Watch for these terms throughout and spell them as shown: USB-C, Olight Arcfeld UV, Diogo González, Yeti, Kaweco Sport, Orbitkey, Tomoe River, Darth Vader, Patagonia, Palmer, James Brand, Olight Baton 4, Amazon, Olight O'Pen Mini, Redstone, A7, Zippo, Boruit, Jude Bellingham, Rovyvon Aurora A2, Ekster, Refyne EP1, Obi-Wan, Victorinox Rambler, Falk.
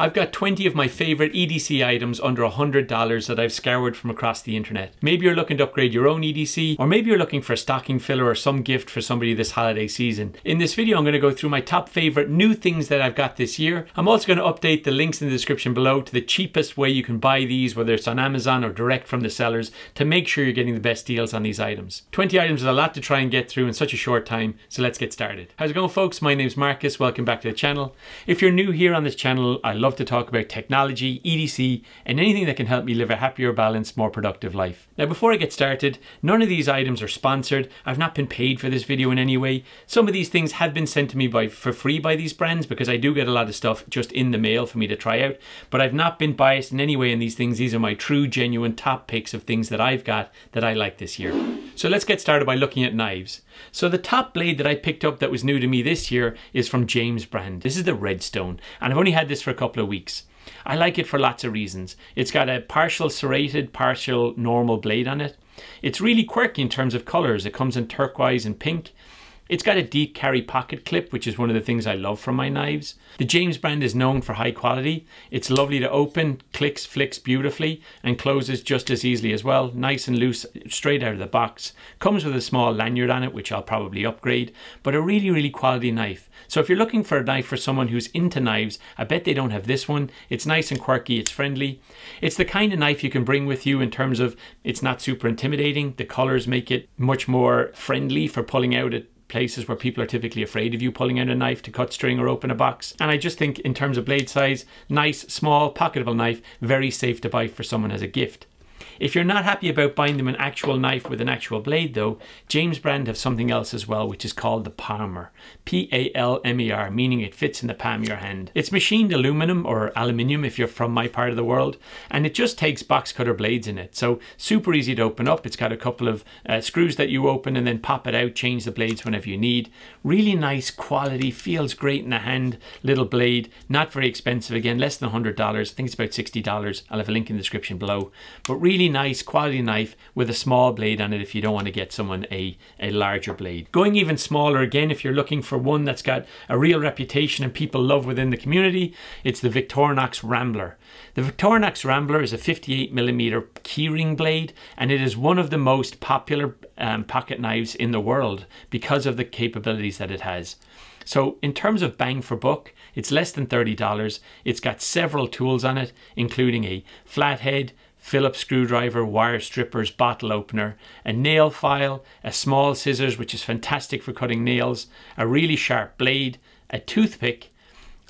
I've got 20 of my favorite EDC items under $100 that I've scoured from across the internet. Maybe you're looking to upgrade your own EDC, or maybe you're looking for a stocking filler or some gift for somebody this holiday season. In this video, I'm going to go through my top favorite new things that I've got this year. I'm also going to update the links in the description below to the cheapest way you can buy these, whether it's on Amazon or direct from the sellers, to make sure you're getting the best deals on these items. 20 items is a lot to try and get through in such a short time, so let's get started. How's it going, folks? My name's Marcus. Welcome back to the channel. If you're new here on this channel, I love to talk about technology, EDC, and anything that can help me live a happier, balanced, more productive life. Now, before I get started, none of these items are sponsored. I've not been paid for this video in any way. Some of these things have been sent to me for free by these brands, because I do get a lot of stuff just in the mail for me to try out, but I've not been biased in any way in these things. These are my true, genuine top picks of things that I've got that I like this year. So let's get started by looking at knives. So the top blade that I picked up that was new to me this year is from James Brand. This is the Redstone, and I've only had this for a couple of weeks. I like it for lots of reasons. It's got a partial serrated, partial normal blade on it. It's really quirky in terms of colors. It comes in turquoise and pink. It's got a deep carry pocket clip, which is one of the things I love from my knives. The James Brand is known for high quality. It's lovely to open, clicks, flicks beautifully, and closes just as easily as well. Nice and loose, straight out of the box. Comes with a small lanyard on it, which I'll probably upgrade, but a really, really quality knife. So if you're looking for a knife for someone who's into knives, I bet they don't have this one. It's nice and quirky, it's friendly. It's the kind of knife you can bring with you in terms of it's not super intimidating. The colors make it much more friendly for pulling out at places where people are typically afraid of you pulling out a knife to cut string or open a box. And I just think in terms of blade size, nice, small, pocketable knife, very safe to buy for someone as a gift. If you're not happy about buying them an actual knife with an actual blade though, James Brand have something else as well, which is called the Palmer. P-A-L-M-E-R, meaning it fits in the palm of your hand. It's machined aluminum or aluminium if you're from my part of the world, and it just takes box cutter blades in it. So super easy to open up. It's got a couple of screws that you open and then pop it out, change the blades whenever you need. Really nice quality, feels great in the hand, little blade, not very expensive again, less than $100. I think it's about $60. I'll have a link in the description below. But really nice quality knife with a small blade on it if you don't want to get someone a larger blade. Going even smaller again if you're looking for one that's got a real reputation and people love within the community, it's the Victorinox Rambler. The Victorinox Rambler is a 58mm keyring blade, and it is one of the most popular pocket knives in the world because of the capabilities that it has. So in terms of bang for buck, it's less than $30. It's got several tools on it, including a flathead, Phillips screwdriver, wire strippers, bottle opener, a nail file, a small scissors, which is fantastic for cutting nails, a really sharp blade, a toothpick,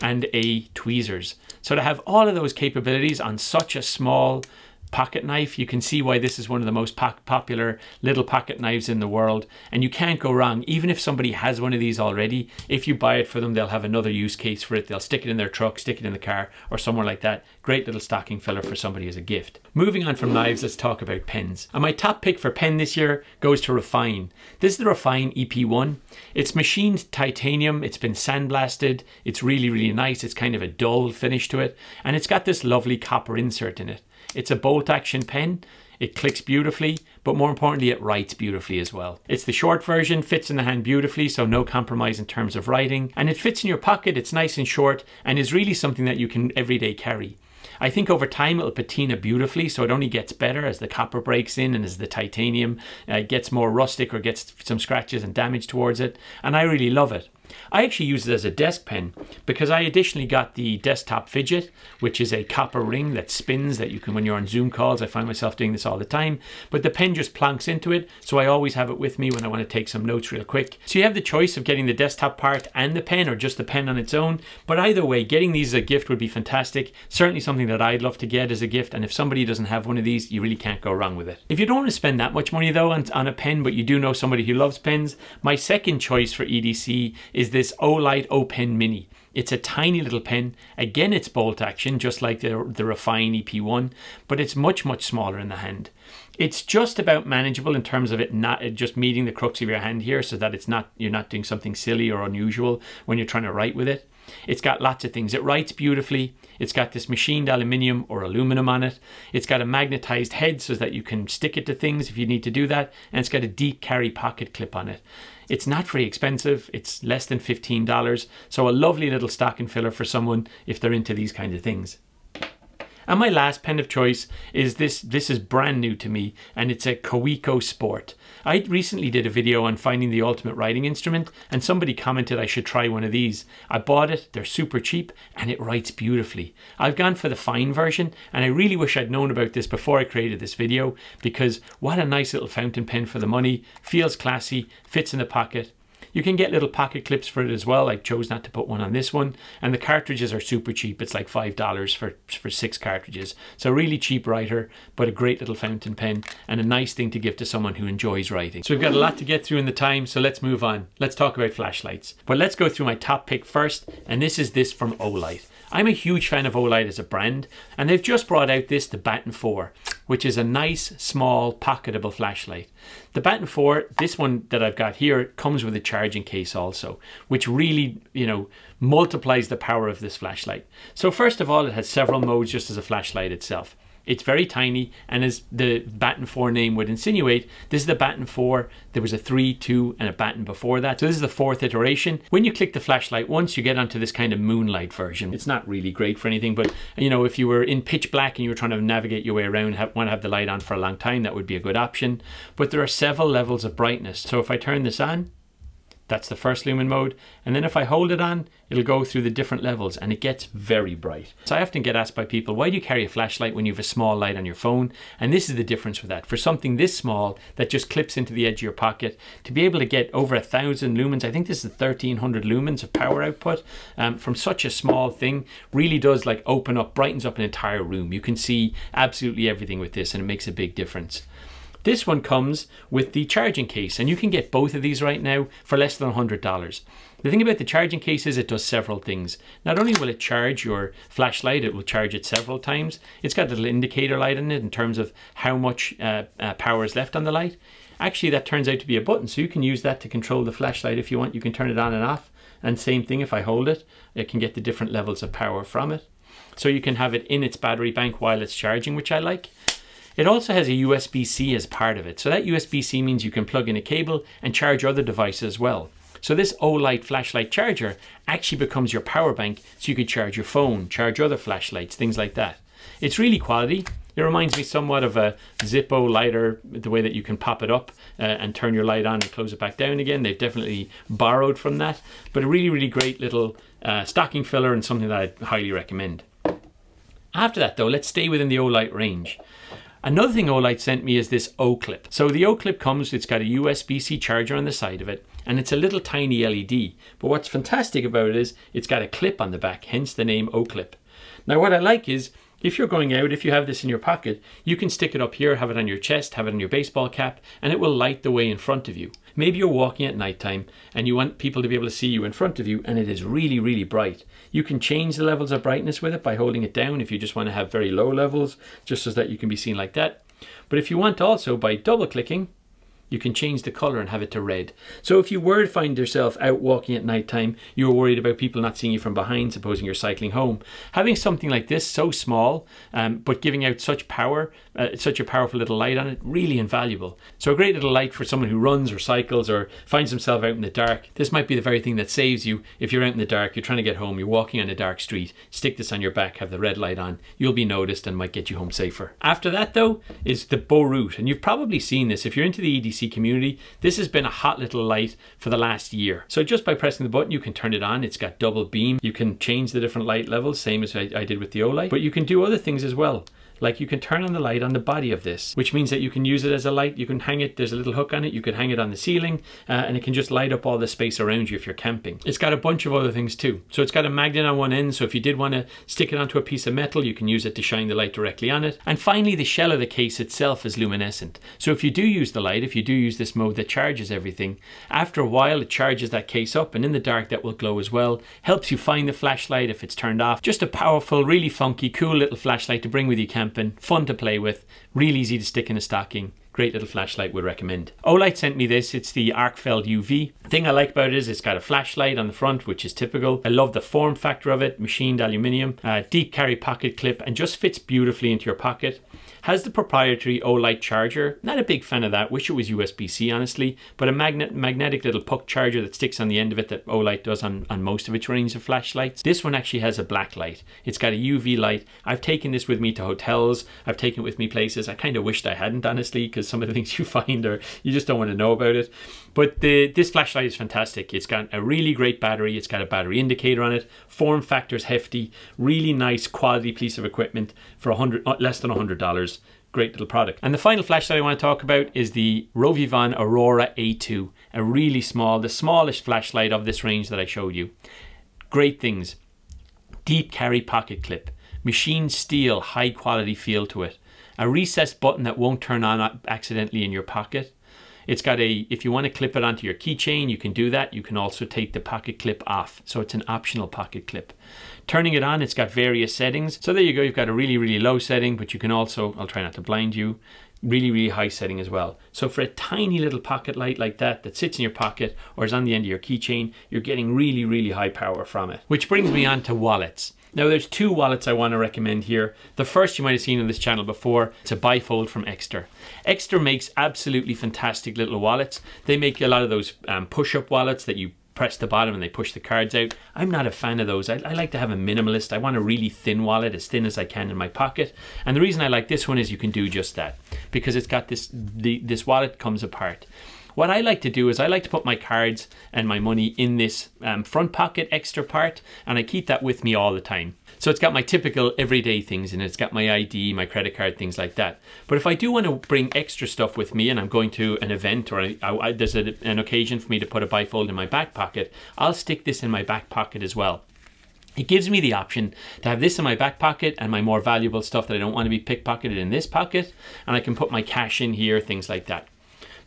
and a tweezers. So to have all of those capabilities on such a small pocket knife, you can see why this is one of the most popular little pocket knives in the world, and you can't go wrong. Even if somebody has one of these already, if you buy it for them, they'll have another use case for it. They'll stick it in their truck, stick it in the car, or somewhere like that. Great little stocking filler for somebody as a gift. Moving on from knives, let's talk about pens. And my top pick for pen this year goes to Refyne. This is the Refyne EP1. It's machined titanium, it's been sandblasted, it's really, really nice. It's kind of a dull finish to it, and it's got this lovely copper insert in it. It's a bolt action pen. It clicks beautifully, but more importantly, it writes beautifully as well. It's the short version, fits in the hand beautifully, so no compromise in terms of writing. And it fits in your pocket, it's nice and short, and is really something that you can everyday carry. I think over time it'll patina beautifully, so it only gets better as the copper breaks in and as the titanium gets more rustic or gets some scratches and damage towards it, and I really love it. I actually use it as a desk pen because I additionally got the desktop fidget, which is a copper ring that spins that you can, when you're on Zoom calls, I find myself doing this all the time, but the pen just plonks into it. So I always have it with me when I want to take some notes real quick. So you have the choice of getting the desktop part and the pen, or just the pen on its own. But either way, getting these as a gift would be fantastic. Certainly something that I'd love to get as a gift. And if somebody doesn't have one of these, you really can't go wrong with it. If you don't want to spend that much money though on a pen, but you do know somebody who loves pens, my second choice for EDC is this Olight O'Pen Mini. It's a tiny little pen. Again, it's bolt action, just like the Refyne EP1, but it's much, much smaller in the hand. It's just about manageable in terms of it not just meeting the crux of your hand here, so that it's not, you're not doing something silly or unusual when you're trying to write with it. It's got lots of things. It writes beautifully. It's got this machined aluminium or aluminum on it. It's got a magnetized head so that you can stick it to things if you need to do that. And it's got a deep carry pocket clip on it. It's not very expensive. It's less than $15. So a lovely little stocking filler for someone if they're into these kinds of things. And my last pen of choice is this. This is brand new to me, and it's a Kaweco Sport. I recently did a video on finding the ultimate writing instrument, and somebody commented I should try one of these. I bought it, they're super cheap, and it writes beautifully. I've gone for the fine version, and I really wish I'd known about this before I created this video, because what a nice little fountain pen for the money. Feels classy, fits in the pocket. You can get little pocket clips for it as well. I chose not to put one on this one. And the cartridges are super cheap. It's like $5 for 6 cartridges. So a really cheap writer, but a great little fountain pen and a nice thing to give to someone who enjoys writing. So we've got a lot to get through in the time, so let's move on. Let's talk about flashlights. But let's go through my top pick first, and this is this from Olight. I'm a huge fan of Olight as a brand, and they've just brought out this, the Baton 4, which is a nice, small, pocketable flashlight. The Baton 4, this one that I've got here, comes with a charging case also, which really, you know, multiplies the power of this flashlight. So first of all, it has several modes just as a flashlight itself. It's very tiny, and as the Baton 4 name would insinuate, this is the Baton 4. There was a 3, 2, and a Baton before that. So this is the 4th iteration. When you click the flashlight once, you get onto this kind of moonlight version. It's not really great for anything, but you know, if you were in pitch black and you were trying to navigate your way around, want to have the light on for a long time, that would be a good option. But there are several levels of brightness. So if I turn this on, that's the first lumen mode. And then if I hold it on, it'll go through the different levels and it gets very bright. So I often get asked by people, why do you carry a flashlight when you have a small light on your phone? And this is the difference with that. For something this small that just clips into the edge of your pocket, to be able to get over 1,000 lumens, I think this is 1,300 lumens of power output from such a small thing, really does like open up, brightens up an entire room. You can see absolutely everything with this and it makes a big difference. This one comes with the charging case, and you can get both of these right now for less than $100. The thing about the charging case is it does several things. Not only will it charge your flashlight, it will charge it several times. It's got a little indicator light in it in terms of how much power is left on the light. Actually, that turns out to be a button, so you can use that to control the flashlight if you want. You can turn it on and off, and same thing, if I hold it, it can get the different levels of power from it. So you can have it in its battery bank while it's charging, which I like. It also has a USB-C as part of it. So that USB-C means you can plug in a cable and charge other devices as well. So this Olight flashlight charger actually becomes your power bank, so you can charge your phone, charge other flashlights, things like that. It's really quality. It reminds me somewhat of a Zippo lighter, the way that you can pop it up and turn your light on and close it back down again. They've definitely borrowed from that, but a really, really great little stocking filler and something that I highly recommend. After that though, let's stay within the Olight range. Another thing Olight sent me is this Oclip. So the Oclip comes, it's got a USB-C charger on the side of it, and it's a little tiny LED. But what's fantastic about it is it's got a clip on the back, hence the name Oclip. Now what I like is, if you're going out, if you have this in your pocket, you can stick it up here, have it on your chest, have it on your baseball cap, and it will light the way in front of you. Maybe you're walking at nighttime and you want people to be able to see you in front of you, and it is really, really bright. You can change the levels of brightness with it by holding it down if you just want to have very low levels, just so that you can be seen like that. But if you want also, by double clicking, you can change the color and have it to red. So if you were to find yourself out walking at nighttime, you were worried about people not seeing you from behind, supposing you're cycling home. Having something like this, so small, but giving out such power, such a powerful little light on it, really invaluable. So a great little light for someone who runs or cycles or finds himself out in the dark. This might be the very thing that saves you if you're out in the dark, you're trying to get home, you're walking on a dark street, stick this on your back, have the red light on, you'll be noticed and might get you home safer. After that though, is the Boruit, and you've probably seen this. If you're into the EDC community, this has been a hot little light for the last year. So just by pressing the button, you can turn it on. It's got double beam. You can change the different light levels, same as I did with the Olight, but you can do other things as well. Like you can turn on the light on the body of this, which means that you can use it as a light. You can hang it, there's a little hook on it, you can hang it on the ceiling, and it can just light up all the space around you if you're camping. It's got a bunch of other things too. So it's got a magnet on one end, so if you did want to stick it onto a piece of metal, you can use it to shine the light directly on it. And finally, the shell of the case itself is luminescent. So if you do use the light, if you do use this mode that charges everything, after a while it charges that case up, and in the dark that will glow as well. Helps you find the flashlight if it's turned off. Just a powerful, really funky, cool little flashlight to bring with you camping. Fun to play with, real easy to stick in a stocking. Great little flashlight, would recommend. Olight sent me this, it's the Arcfeld UV. The thing I like about it is it's got a flashlight on the front, which is typical. I love the form factor of it, machined aluminium, deep carry pocket clip, and just fits beautifully into your pocket. Has the proprietary Olight charger, not a big fan of that, wish it was USB-C honestly, but a magnetic little puck charger that sticks on the end of it that Olight does on most of its range of flashlights. This one actually has a black light. It's got a UV light. I've taken this with me to hotels, I've taken it with me places. I kind of wished I hadn't honestly, because some of the things you find are, you just don't want to know about it. But this flashlight is fantastic. It's got a really great battery, it's got a battery indicator on it, form factor's hefty, really nice quality piece of equipment for less than $100. Great little product. And the final flashlight I want to talk about is the Rovyvon Aurora A2, a really small, the smallest flashlight of this range that I showed you. Great things. Deep carry pocket clip, machined steel, high quality feel to it, a recessed button that won't turn on accidentally in your pocket. It's got a, if you want to clip it onto your keychain, you can do that. You can also take the pocket clip off. So it's an optional pocket clip. Turning it on, it's got various settings. So there you go, you've got a really, really low setting, but you can also, I'll try not to blind you, really, really high setting as well. So for a tiny little pocket light like that, that sits in your pocket or is on the end of your keychain, you're getting really, really high power from it. Which brings me on to wallets. Now there's two wallets I want to recommend here. The first you might have seen on this channel before, it's a bifold from Ekster. Ekster makes absolutely fantastic little wallets. They make a lot of those push-up wallets that you press the bottom and they push the cards out. I'm not a fan of those. I like to have a minimalist. I want a really thin wallet, as thin as I can in my pocket. And the reason I like this one is you can do just that, because it's got this, this wallet comes apart. What I like to do is I like to put my cards and my money in this front pocket extra part, and I keep that with me all the time. So it's got my typical everyday things in it. It's got my ID, my credit card, things like that. But if I do want to bring extra stuff with me and I'm going to an event or there's an occasion for me to put a bifold in my back pocket, I'll stick this in my back pocket as well. It gives me the option to have this in my back pocket and my more valuable stuff that I don't want to be pickpocketed in this pocket, and I can put my cash in here, things like that.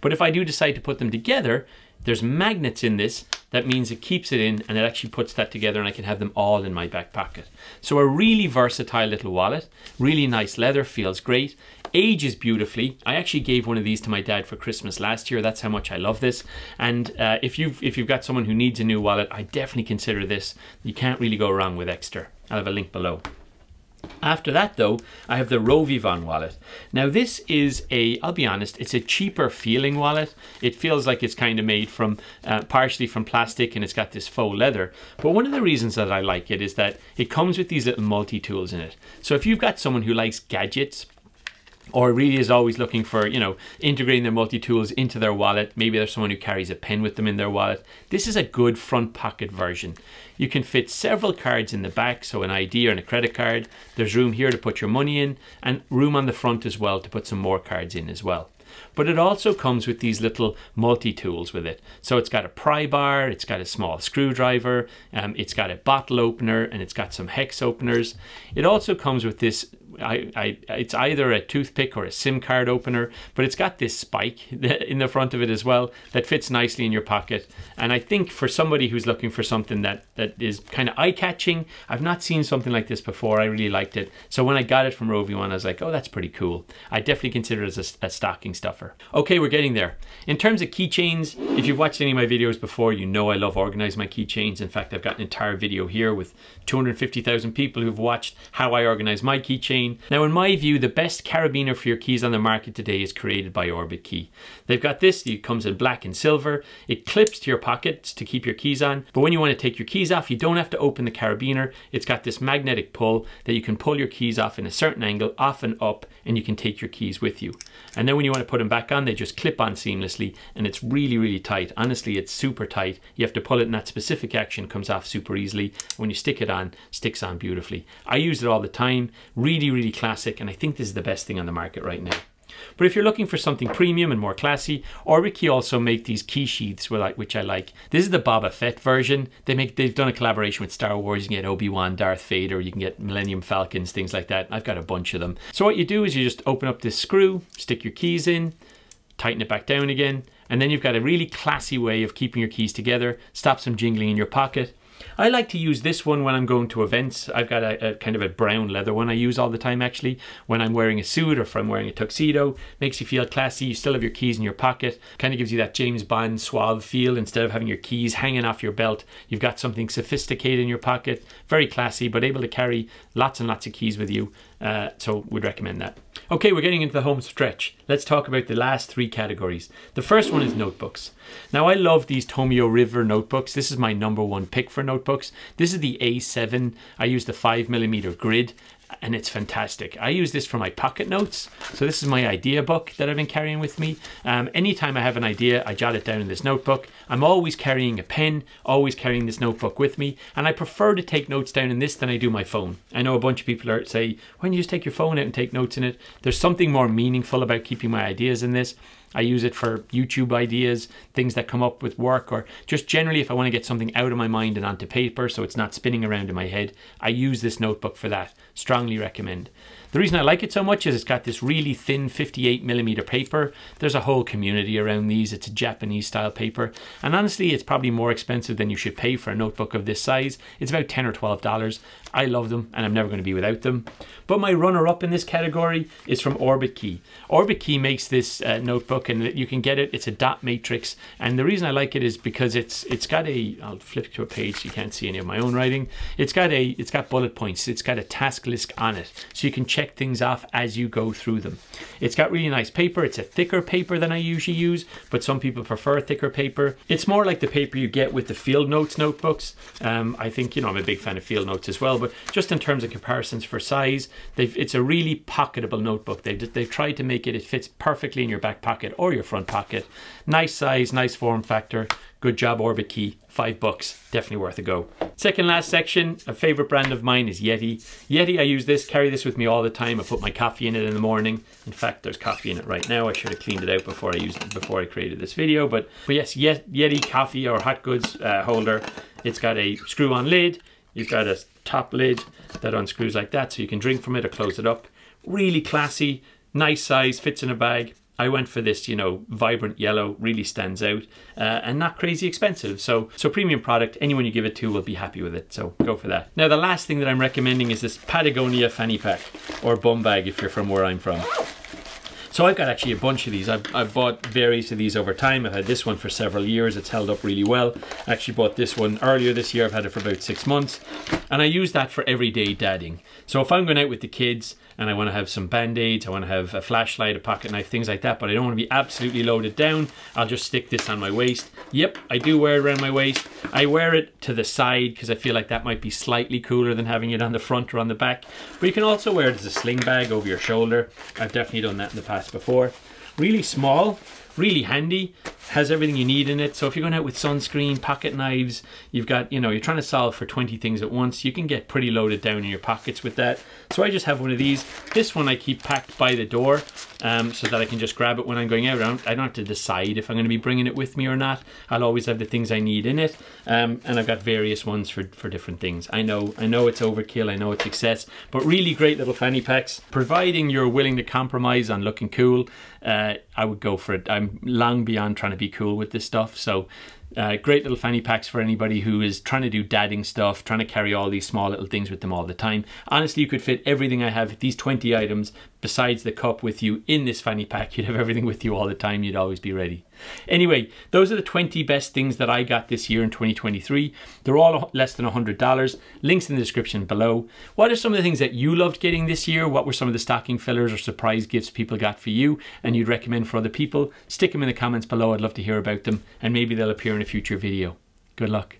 But if I do decide to put them together, there's magnets in this. That means it keeps it in and it actually puts that together, and I can have them all in my back pocket. So a really versatile little wallet, really nice leather, feels great, ages beautifully. I actually gave one of these to my dad for Christmas last year. That's how much I love this. And if you've got someone who needs a new wallet, I definitely consider this. You can't really go wrong with Ekster. I'll have a link below. After that though, I have the Rovyvon wallet. Now this is a, I'll be honest, it's a cheaper feeling wallet. It feels like it's kind of made from, partially from plastic, and it's got this faux leather. But one of the reasons that I like it is that it comes with these little multi-tools in it. So if you've got someone who likes gadgets, or really is always looking for, you know, integrating their multi-tools into their wallet, maybe there's someone who carries a pen with them in their wallet, this is a good front pocket version. You can fit several cards in the back, so an ID or a credit card. There's room here to put your money in, and room on the front as well to put some more cards in as well. But it also comes with these little multi-tools with it. So it's got a pry bar, it's got a small screwdriver, it's got a bottle opener, and it's got some hex openers. It also comes with this, it's either a toothpick or a SIM card opener, but it's got this spike in the front of it as well that fits nicely in your pocket. And I think for somebody who's looking for something that is kind of eye-catching, I've not seen something like this before. I really liked it. So when I got it from Rovyvon, I was like, oh, that's pretty cool. I definitely consider it as a stocking stuffer. Okay, we're getting there. In terms of keychains, if you've watched any of my videos before, you know I love organizing my keychains. In fact, I've got an entire video here with 250,000 people who've watched how I organize my keychain. Now, in my view, the best carabiner for your keys on the market today is created by Orbitkey. They've got this, it comes in black and silver. It clips to your pockets to keep your keys on. But when you want to take your keys off, you don't have to open the carabiner. It's got this magnetic pull that you can pull your keys off in a certain angle, off and up, and you can take your keys with you. And then when you want to put them back on, they just clip on seamlessly, and it's really, really tight. Honestly, it's super tight. You have to pull it in that specific action, comes off super easily. When you stick it on, sticks on beautifully. I use it all the time. Really classic, and I think this is the best thing on the market right now. But if you're looking for something premium and more classy, Orbitkey also make these key sheaths, which I like. This is the Boba Fett version. They've done a collaboration with Star Wars. You can get Obi-Wan, Darth Vader, you can get Millennium Falcons, things like that. I've got a bunch of them. So what you do is you just open up this screw, stick your keys in, tighten it back down again, and then you've got a really classy way of keeping your keys together. Stops them jingling in your pocket. I like to use this one when I'm going to events. I've got a kind of a brown leather one I use all the time, actually, when I'm wearing a suit or if I'm wearing a tuxedo. Makes you feel classy, you still have your keys in your pocket. Kind of gives you that James Bond suave feel instead of having your keys hanging off your belt. You've got something sophisticated in your pocket, very classy, but able to carry lots and lots of keys with you. So we'd recommend that. Okay, we're getting into the home stretch. Let's talk about the last three categories. The first one is notebooks. Now, I love these Tomoe River notebooks. This is my number one pick for notebooks. This is the A7. I use the 5mm grid, and it's fantastic. I use this for my pocket notes. So this is my idea book that I've been carrying with me. Anytime I have an idea, I jot it down in this notebook. I'm always carrying a pen, always carrying this notebook with me, and I prefer to take notes down in this than I do my phone. I know a bunch of people say, why don't you just take your phone out and take notes in it? There's something more meaningful about keeping my ideas in this. I use it for YouTube ideas, things that come up with work, or just generally if I want to get something out of my mind and onto paper so it's not spinning around in my head. I use this notebook for that. Strongly recommend. The reason I like it so much is it's got this really thin 58mm paper. There's a whole community around these. It's a Japanese style paper. And honestly, it's probably more expensive than you should pay for a notebook of this size. It's about $10 or $12. I love them and I'm never going to be without them. But my runner up in this category is from Orbitkey. Orbitkey makes this notebook and you can get it. It's a dot matrix. And the reason I like it is because it's got a, I'll flip to a page so you can't see any of my own writing. It's got bullet points. It's got a task list on it. So you can check things off as you go through them. It's got really nice paper. It's a thicker paper than I usually use, but some people prefer thicker paper. It's more like the paper you get with the Field Notes notebooks. I think, you know, I'm a big fan of Field Notes as well, but just in terms of comparisons for size, it's a really pocketable notebook. They've tried to make it, it fits perfectly in your back pocket or your front pocket. Nice size, nice form factor. Good job, Orbitkey. $5, definitely worth a go. Second last section, a favorite brand of mine is Yeti. Yeti, I use this, carry this with me all the time. I put my coffee in it in the morning. In fact, there's coffee in it right now. I should have cleaned it out before I created this video. But yes, Yeti coffee or hot goods holder. It's got a screw-on lid. You've got a top lid that unscrews like that, so you can drink from it or close it up. Really classy, nice size, fits in a bag. I went for this, you know, vibrant yellow, really stands out, and not crazy expensive. So premium product, anyone you give it to will be happy with it, so go for that. Now the last thing that I'm recommending is this Patagonia fanny pack, or bum bag if you're from where I'm from. So I've got actually a bunch of these. I've bought various of these over time. I've had this one for several years. It's held up really well. I actually bought this one earlier this year. I've had it for about 6 months. And I use that for everyday dadding. So if I'm going out with the kids and I want to have some band-aids, I want to have a flashlight, a pocket knife, things like that, but I don't want to be absolutely loaded down, I'll just stick this on my waist. Yep, I do wear it around my waist. I wear it to the side because I feel like that might be slightly cooler than having it on the front or on the back. But you can also wear it as a sling bag over your shoulder. I've definitely done that in the past. Before. Really small, really handy, has everything you need in it. So if you're going out with sunscreen, pocket knives, you've got, you know, you're trying to solve for 20 things at once, you can get pretty loaded down in your pockets with that. So I just have one of these. This one I keep packed by the door so that I can just grab it when I'm going out. I don't have to decide if I'm going to be bringing it with me or not. I'll always have the things I need in it. And I've got various ones for different things. I know it's overkill, I know it's excess, but really great little fanny packs. Providing you're willing to compromise on looking cool, I would go for it. I'm long beyond trying to be cool with this stuff, so great little fanny packs for anybody who is trying to do dadding stuff, trying to carry all these small little things with them all the time. Honestly, you could fit everything I have, these 20 items, besides the cup with you in this fanny pack. You'd have everything with you all the time. You'd always be ready. Anyway, those are the 20 best things that I got this year in 2023. They're all less than $100. Links in the description below. What are some of the things that you loved getting this year? What were some of the stocking fillers or surprise gifts people got for you and you'd recommend for other people? Stick them in the comments below. I'd love to hear about them and maybe they'll appear in a future video. Good luck.